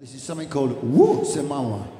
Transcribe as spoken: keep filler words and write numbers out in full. This is something called Woo Sé Mama.